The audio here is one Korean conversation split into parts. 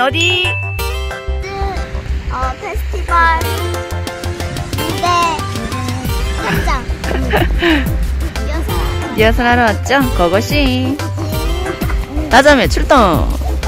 어디? 페스티벌 무대 현장 리허설 하러 왔죠? 고고씨 나자매 출동! 출동.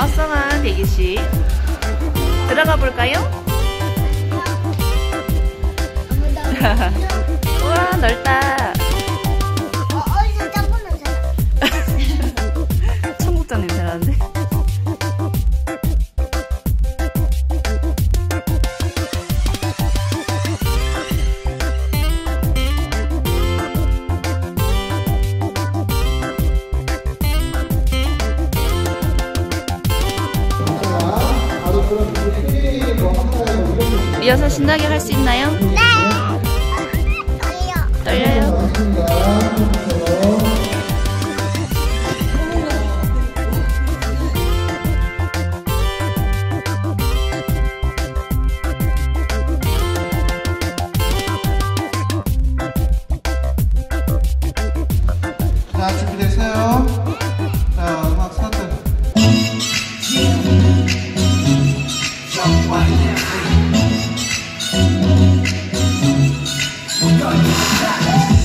어서만 대기실 들어가 볼까요? 우와 넓다. 어디서 짬뽕 냄새나? 청국장 냄새 나는데? 이어서 신나게 할 수 있나요? 네! 떨려요. 자, 준비되세요. 자, 음악 스타트. What is that about?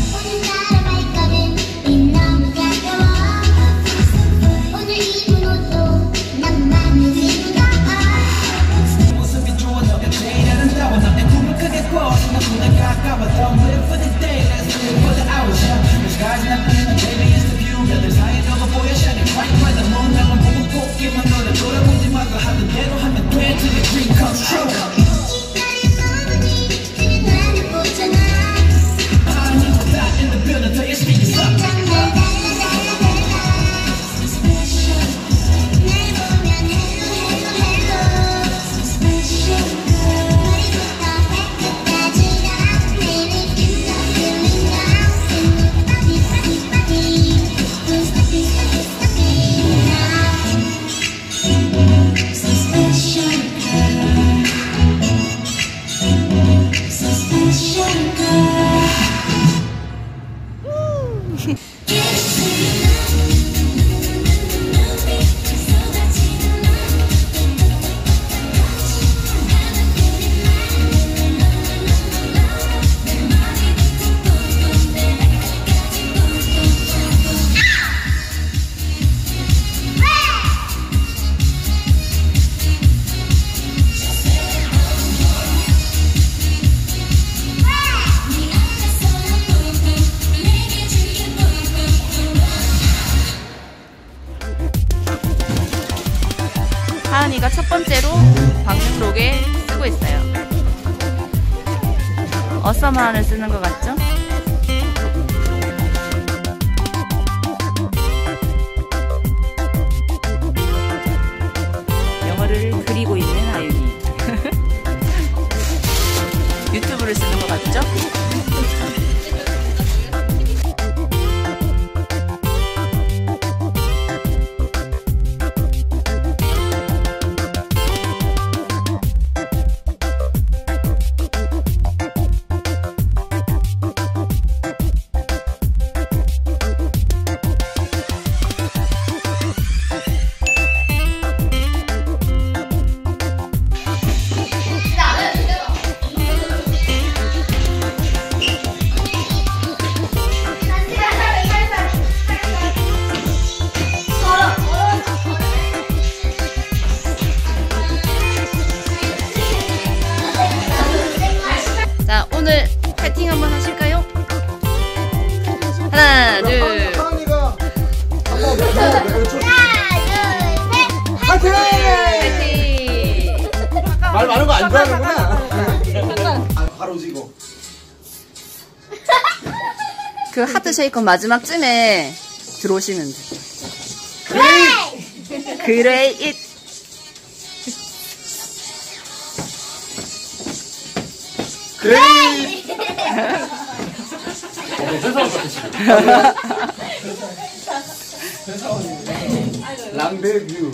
다은이가 첫 번째로 방송록에 쓰고 있어요. 어썸만을 쓰는 것 같죠? 영어를 그리고 있는 아윤이. 유튜브를 쓰는 것 같죠? 오늘 파이팅 한번 하실까요? 하나, 둘, 셋! 파이팅! 파이팅! 말 많은 거 안 좋아하는구나. 바로 지고. 그 하트 쉐이커 마지막쯤에 들어오시면 돼. 그레이! 그레이 잇! 그레이! 랑데뷰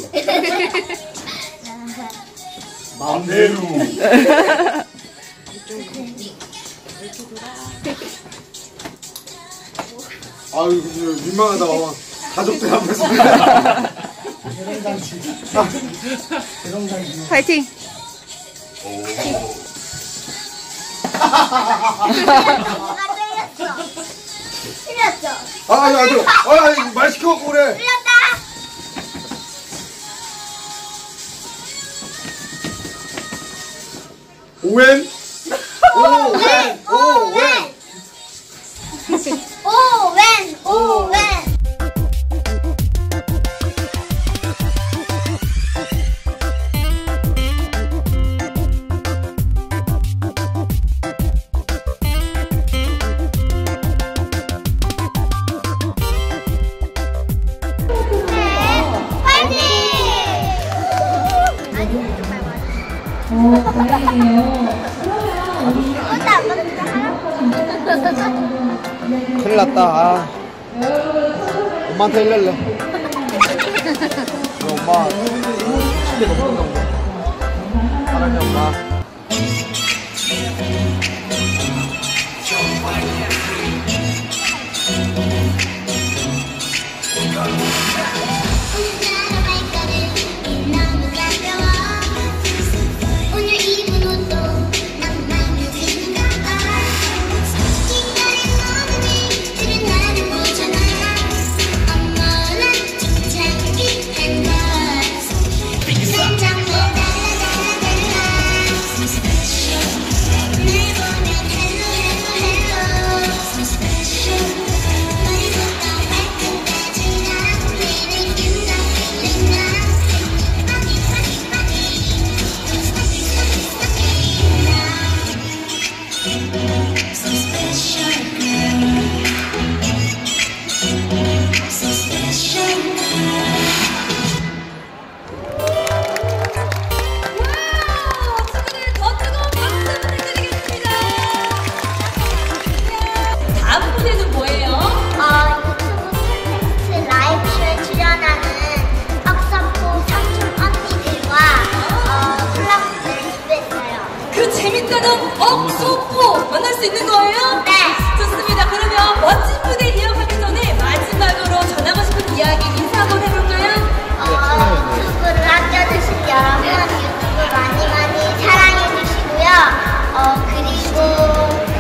맘대로 아유 민망하다. 가족들 앞에서 파이팅! 뭐가 틀렸어? 틀렸어. 아, 말 시켜갖고 그래. 틀렸다. 오웬. 오웬. 오웬. 오웬. 오웬. 큰일 났다. 아. 엄마한테 일날래. 엄마 침대 넘는가 보다. 사랑해 엄마. 옥소포 만날 수 있는 거예요? 네. 좋습니다. 그러면 멋진 무대 이어가기 전에 마지막으로 전하고 싶은 이야기 인사 한번 해볼까요? 유튜브를 아껴주신 여러분, 유튜브 많이 사랑해주시고요. 그리고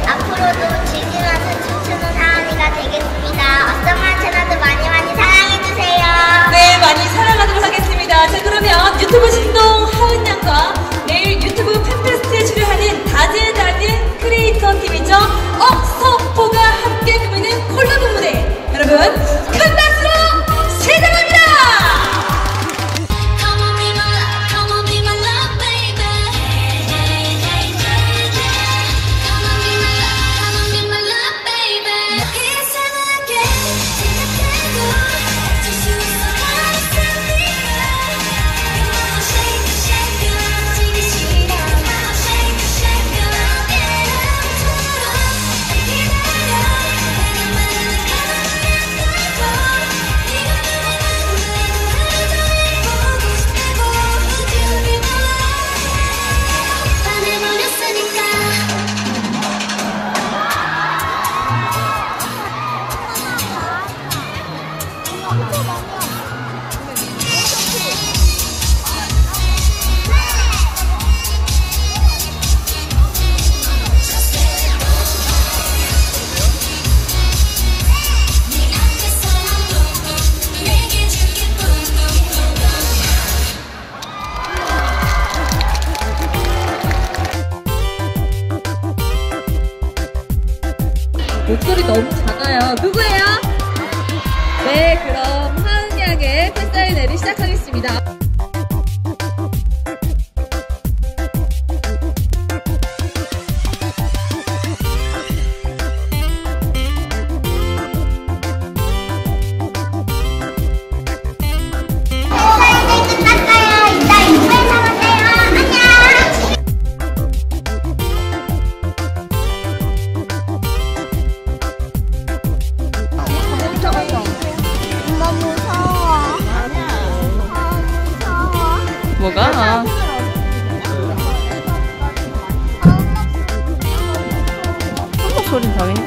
앞으로도 즐기면서 춤추는 하은이가 되겠습니다. 어썸만 채널도 많이 사랑해주세요. 네, 많이 사랑하도록 하겠습니다. 자, 그러면 유튜브 신동 하은 양과 내일 유튜브 팬페스트에 출연하는 다재다재 크리에이터 팀이죠. 어썸포가 함께 꾸미는 콜라보 무대. 여러분, 큰 박수로 시작합니다! 목소리 너무 작아요. 누구예요? 네, 그럼 화음약의 뱃살이 내리 시작하겠습니다. 뭐가? 한복 소리는 당연히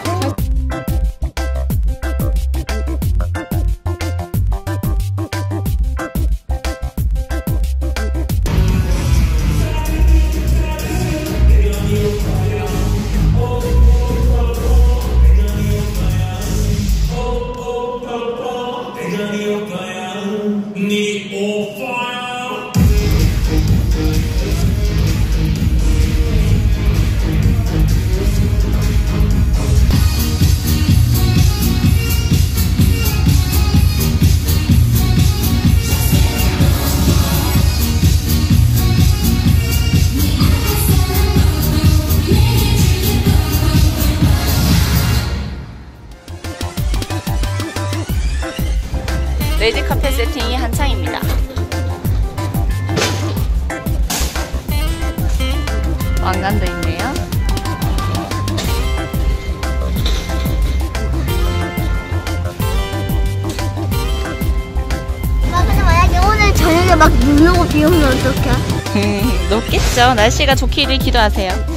레드 카펫 세팅이 한창입니다. 왕관도 있네요. 근데 만약에 오늘 저녁에 막 눈 오고 비 오면 어떡해? 높겠죠. 날씨가 좋기를 기도하세요.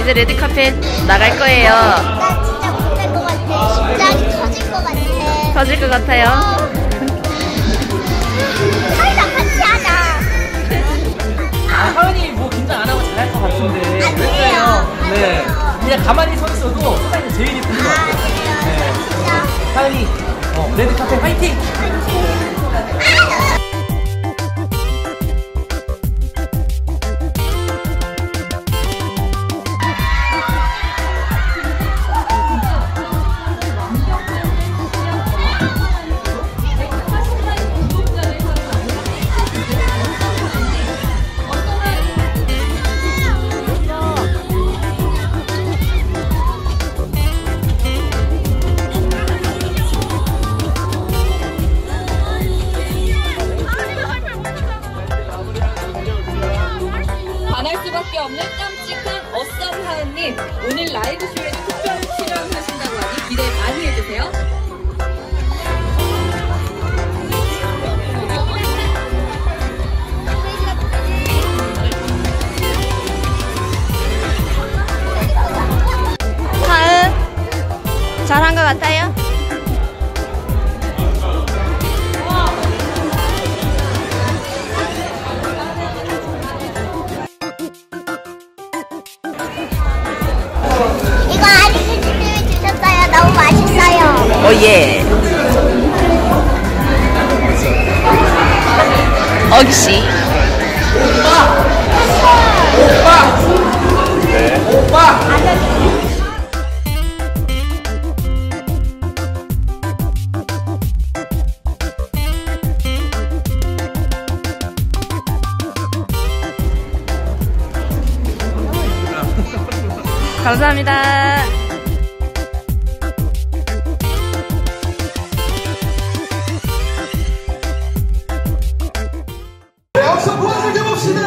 이제 레드카펫 나갈 거예요. 나 진짜 못할 것 같아. 심장이 터질 것 같아. 터질 것 같아요. 하이랑 같이 하자. 하은이 뭐 긴장 안 하고 잘할 것 같은데. 아니에요. 네. 그냥 가만히 서 있어도 세상에서 제일 예쁜 것 같아요. 네. 하은이 레드카펫 화이팅! 수밖에 없는 깜찍한 어썸하은님, 오늘 라이브쇼에 특별 출연하신다고 하니 기대 많이 해주세요. 잘한 것 같아요? 이거 아저씨님이 주셨어요. 너무 맛있어요. 오예. 어기씨. 오빠. 감사합니다. 여기서 무엇을 해봅시다.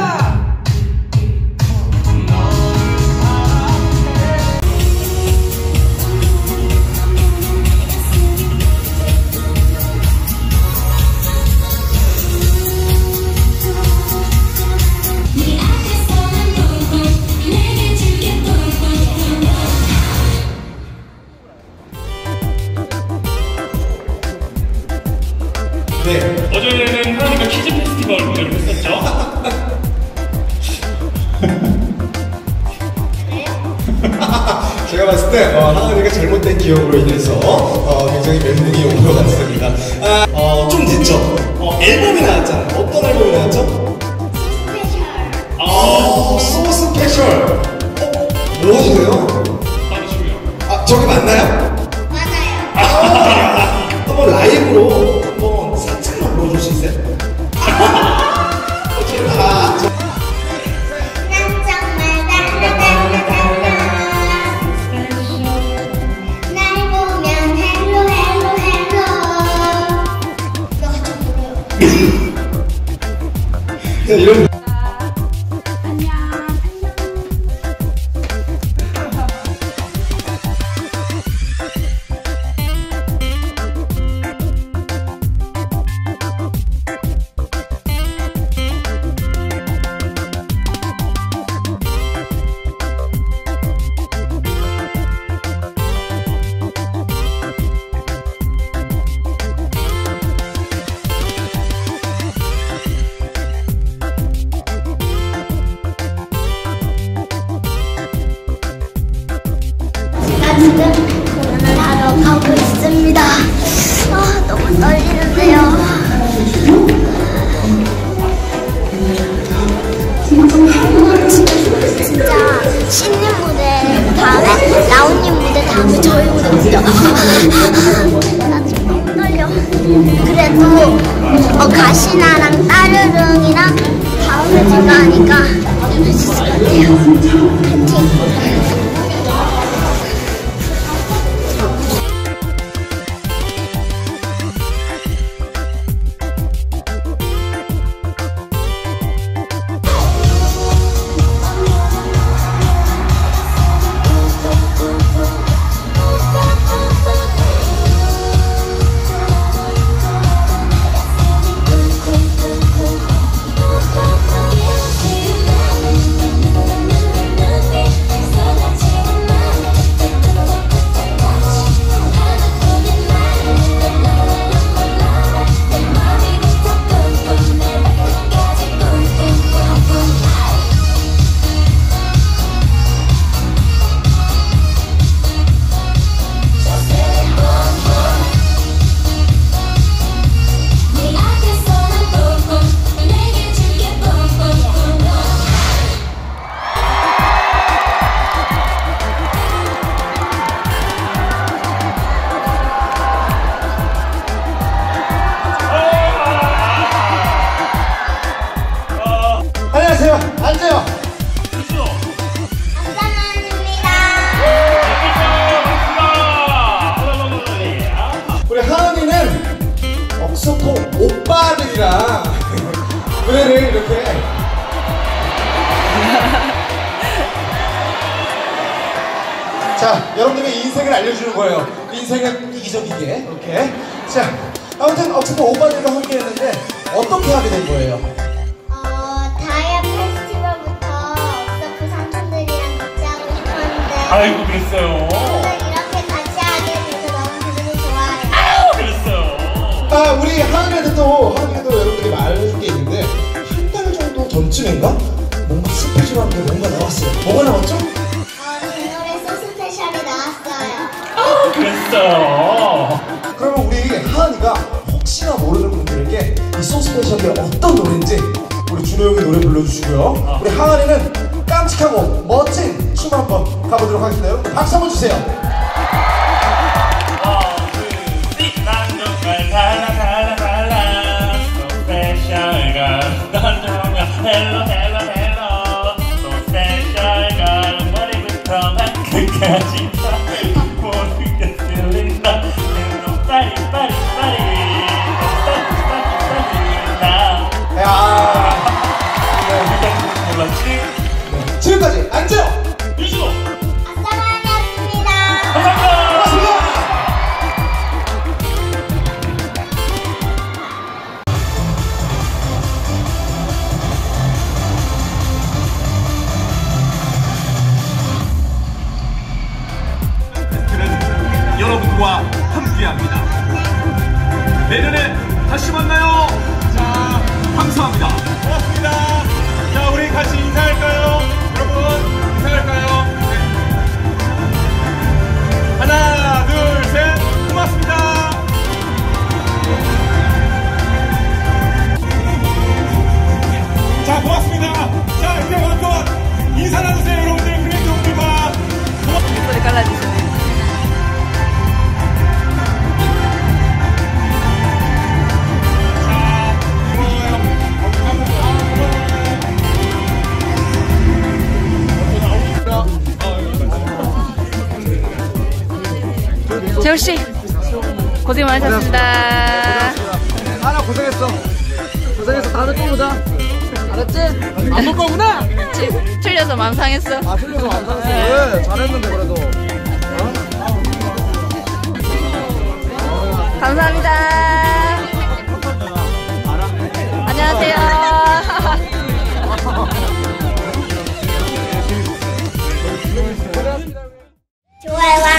네. 어제는 하은이가 키즈 페스티벌을 했었죠? 제가 봤을 때 하은이가 잘못된 기억으로 인해서 굉장히 멘붕이 온 것 같습니다. 좀 됐죠? 앨범이 나왔잖아요. 어떤 앨범이 나왔죠? So Special. 뭐 하세요? 아, 저기 맞나요? 맞아요. 한번 라이브로 이런 안녕. 지금 공연을 하러 가고 있습니다. 너무 떨리는데요. 진짜 신님 무대 다음에 라온님 무대 다음에 저희 무대거든요. 나 지금 너무 떨려. 그래도 가시나랑 따르릉이랑 다음에 제가 하니까 재밌을 것 같아요. 파이팅! 소통 오빠들이랑 노래를 이렇게 여러분들의 인생을 알려주는 거예요. 인생은 이기적이게. 오케이. 자, 아무튼 어쨌든 오빠들과 함께 했는데 어떻게 하게 된 거예요? 다이아 페스티벌부터 없었고 삼촌들이랑 같이 하고 싶었는데. 아이고 그랬어요. 이렇게 같이 하게 돼서 너무 기분이 좋아요. 아유 그랬어요. 아 우리 하은이도 여러분들이 말해준 게 있는데 한 달 정도 전쯤인가 뭔가 스페셜한 게 뭔가 나왔어요. 뭐가 나왔죠? 그러면 우리 하은이가 혹시나 모르는 분들에게 이 소스페셜이 어떤 노래인지 우리 준호 형이 노래 불러주시고요. 우리 하은이는 깜찍하고 멋진 춤 한번 가보도록 하겠습니다. 여러분 박수 한번 주세요. 지금까지 안재호 유시호 아싸마이었습니다. 감사합니다. 여러분과 함께합니다. 내년에 다시 만나요. 자, 감사합니다. 고맙습니다. 자, 우리 같이 인사할까요? 하나, 둘, 셋, 고맙습니다. 자, 고맙습니다. 자, 이제 한번 인사 나누세요, 여러분들. 그래, 좋습니다. 고맙습니다. 깔라주세요. 재호씨 고생 많으셨습니다. 하나 고생했어. 고생했어. 다음에 또 보자. 알았지? 안 볼 거구나? 그치? 틀려서 마음 상했어. 아 틀려서 마음 상했어. 왜? 잘했는데 그래도. 어? 감사합니다. 안녕하세요. 좋아요.